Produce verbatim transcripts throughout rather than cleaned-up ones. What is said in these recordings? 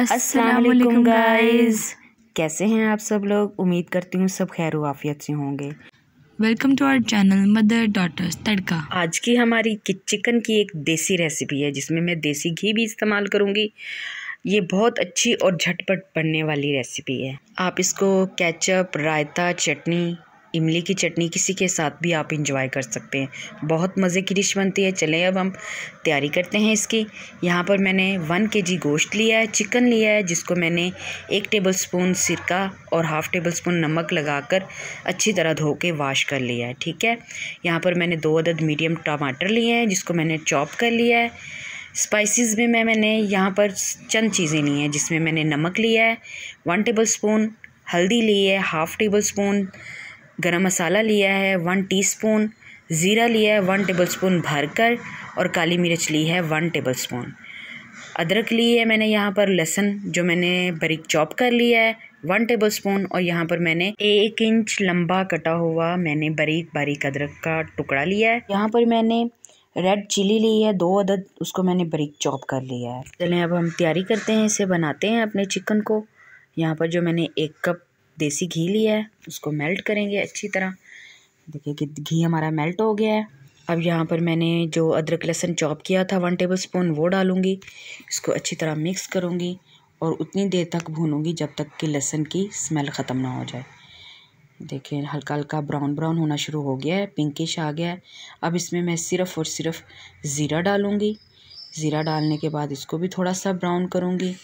अस्सलाम वालेकुम गाइस, कैसे हैं आप सब लोग। उम्मीद करती हूँ सब खैर वाफियत से होंगे। Welcome to our channel mother daughters tadka. आज की हमारी चिकन की एक देसी रेसिपी है जिसमें मैं देसी घी भी इस्तेमाल करूँगी। ये बहुत अच्छी और झटपट बनने वाली रेसिपी है। आप इसको केचप, रायता, चटनी, इमली की चटनी किसी के साथ भी आप इंजॉय कर सकते हैं। बहुत मज़े की डिश बनती है। चलें अब हम तैयारी करते हैं इसकी। यहाँ पर मैंने वन केजी गोश्त लिया है, चिकन लिया है, जिसको मैंने एक टेबलस्पून सिरका और हाफ़ टेबलस्पून नमक लगाकर अच्छी तरह धो के वाश कर लिया है। ठीक है, यहाँ पर मैंने दो अदद मीडियम टमाटर लिए हैं जिसको मैंने चॉप कर लिया है। स्पाइसेस में मैं मैंने यहाँ पर चंद चीज़ें ली हैं जिसमें मैंने नमक लिया है, वन टेबलस्पून हल्दी ली है, हाफ़ टेबलस्पून गरम मसाला लिया है, वन टीस्पून ज़ीरा लिया है, वन टेबलस्पून भरकर, और काली मिर्च ली है वन टेबलस्पून। अदरक ली है मैंने यहाँ पर, लहसुन जो मैंने बारीक चॉप कर लिया है वन टेबलस्पून, और यहाँ पर मैंने एक इंच लंबा कटा हुआ मैंने बारीक बारीक अदरक का टुकड़ा लिया है। यहाँ पर मैंने रेड चिली ली है दो अदद, उसको मैंने बारीक चॉप कर लिया है। चलें अब हम तैयारी करते हैं, इसे बनाते हैं अपने चिकन को। यहाँ पर जो मैंने एक कप देसी घी लिया है उसको मेल्ट करेंगे अच्छी तरह। देखिए कि घी हमारा मेल्ट हो गया है। अब यहाँ पर मैंने जो अदरक लहसुन चॉप किया था वन टेबलस्पून वो डालूँगी। इसको अच्छी तरह मिक्स करूँगी और उतनी देर तक भूनूँगी जब तक कि लहसुन की स्मेल ख़त्म ना हो जाए। देखिए हल्का हल्का ब्राउन ब्राउन होना शुरू हो गया है, पिंकिश आ गया है। अब इसमें मैं सिर्फ़ और सिर्फ ज़ीरा डालूँगी। ज़ीरा डालने के बाद इसको भी थोड़ा सा ब्राउन करूँगी,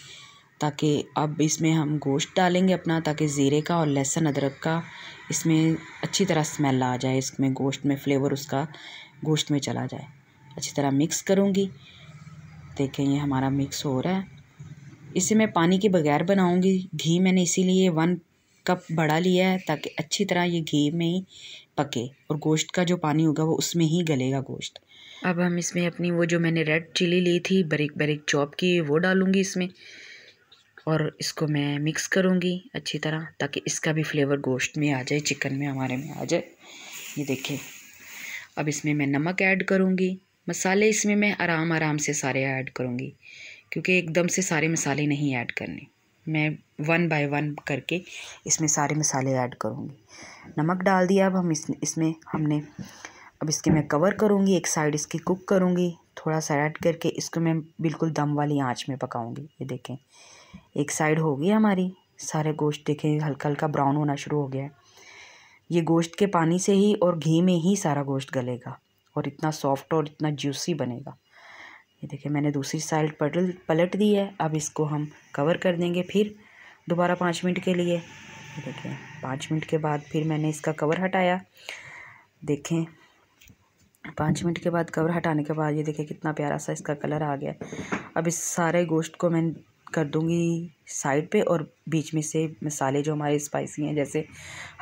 ताकि अब इसमें हम गोश्त डालेंगे अपना, ताकि ज़ीरे का और लहसुन अदरक का इसमें अच्छी तरह स्मेल आ जाए, इसमें गोश्त में फ्लेवर उसका गोश्त में चला जाए। अच्छी तरह मिक्स करूँगी। देखें ये हमारा मिक्स हो रहा है। इसे मैं पानी के बगैर बनाऊँगी। घी मैंने इसीलिए वन कप बड़ा लिया है ताकि अच्छी तरह ये घी में ही पके और गोश्त का जो पानी होगा वो उसमें ही गलेगा गोश्त। अब हम इसमें अपनी वो जो मैंने रेड चिली ली थी बारीक बारीक चॉप की वो डालूँगी इसमें, और इसको मैं मिक्स करूँगी अच्छी तरह ताकि इसका भी फ्लेवर गोश्त में आ जाए, चिकन में हमारे में आ जाए। ये देखें अब इसमें मैं नमक ऐड करूँगी। मसाले इसमें मैं आराम आराम से सारे ऐड करूँगी क्योंकि एकदम से सारे मसाले नहीं ऐड करने। मैं वन बाय वन करके इसमें सारे मसाले ऐड करूँगी। नमक डाल दिया। अब हम इस इसमें हमने अब इसके मैं कवर करूँगी, एक साइड इसकी कुक करूँगी। थोड़ा सा ऐड करके इसको मैं बिल्कुल दम वाली आँच में पकाऊँगी। ये देखें एक साइड हो गई हमारी। सारे गोश्त देखें हल्का हल्का ब्राउन होना शुरू हो गया है। ये गोश्त के पानी से ही और घी में ही सारा गोश्त गलेगा और इतना सॉफ्ट और इतना जूसी बनेगा। ये देखिए मैंने दूसरी साइड पलट पलट दी है। अब इसको हम कवर कर देंगे फिर दोबारा पाँच मिनट के लिए। देखिए पाँच मिनट के बाद फिर मैंने इसका कवर हटाया। देखें पाँच मिनट के बाद कवर हटाने के बाद ये देखिए कितना प्यारा सा इसका कलर आ गया। अब इस सारे गोश्त को मैं कर दूँगी साइड पे, और बीच में से मसाले जो हमारे स्पाइसी हैं जैसे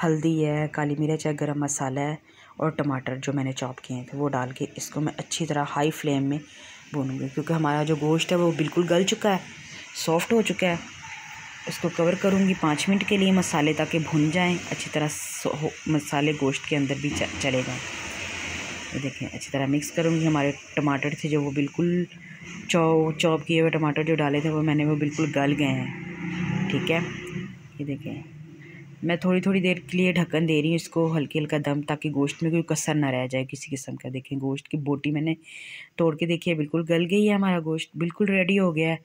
हल्दी है, काली मिर्च है, गरम मसाला है, और टमाटर जो मैंने चॉप किए थे वो डाल के इसको मैं अच्छी तरह हाई फ्लेम में भूनूँगी क्योंकि हमारा जो गोश्त है वो बिल्कुल गल चुका है, सॉफ़्ट हो चुका है। इसको कवर करूँगी पाँच मिनट के लिए मसाले ताकि भुन जाएँ अच्छी तरह, मसाले गोश्त के अंदर भी चले जाएँ। ये देखें अच्छी तरह मिक्स करूँगी। हमारे टमाटर थे जो वो बिल्कुल चॉप चॉप किए हुए टमाटर जो डाले थे वो मैंने वो बिल्कुल गल गए हैं। ठीक है ये देखें मैं थोड़ी थोड़ी देर के लिए ढक्कन दे रही हूँ इसको हल्के हल्का दम, ताकि गोश्त में कोई कसर ना रह जाए किसी किस्म का। देखें गोश्त की बोटी मैंने तोड़ के देखी है, बिल्कुल गल गई है। हमारा गोश्त बिल्कुल रेडी हो गया है,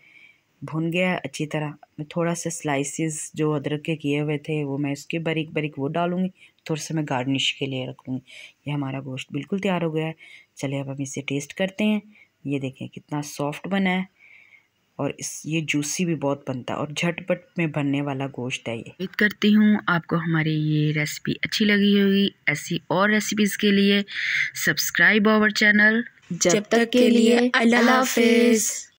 भुन गया है अच्छी तरह। मैं थोड़ा सा स्लाइसिस जो अदरक के किए हुए थे वो मैं उसके बारीक बारीक वो डालूँगी, थोड़ा सा मैं गार्निश के लिए रखूँगी। ये हमारा गोश्त बिल्कुल तैयार हो गया है। चलिए अब हम इसे टेस्ट करते हैं। ये देखें कितना सॉफ्ट बना है और इस ये जूसी भी बहुत बनता है और झटपट में बनने वाला गोश्त है ये। उम्मीद करती हूँ आपको हमारी ये रेसिपी अच्छी लगी होगी। ऐसी और रेसिपीज़ के लिए सब्सक्राइब आवर चैनल। जब तक के लिए अल्लाह हाफिज़।